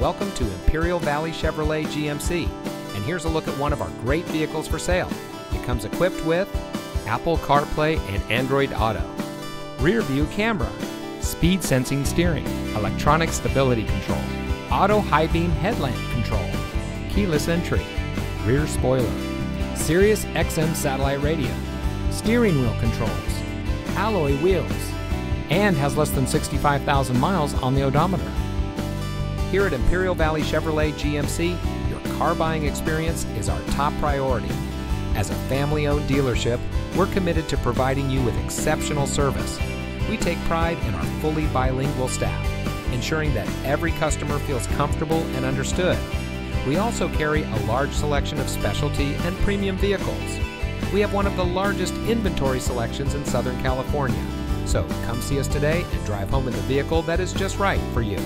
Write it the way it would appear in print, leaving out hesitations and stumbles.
Welcome to Imperial Valley Chevrolet GMC, and here's a look at one of our great vehicles for sale. It comes equipped with Apple CarPlay and Android Auto, rear view camera, speed sensing steering, electronic stability control, auto high beam headlamp control, keyless entry, rear spoiler, Sirius XM satellite radio, steering wheel controls, alloy wheels, and has less than 65,000 miles on the odometer. Here at Imperial Valley Chevrolet GMC, your car buying experience is our top priority. As a family-owned dealership, we're committed to providing you with exceptional service. We take pride in our fully bilingual staff, ensuring that every customer feels comfortable and understood. We also carry a large selection of specialty and premium vehicles. We have one of the largest inventory selections in Southern California. So come see us today and drive home in the vehicle that is just right for you.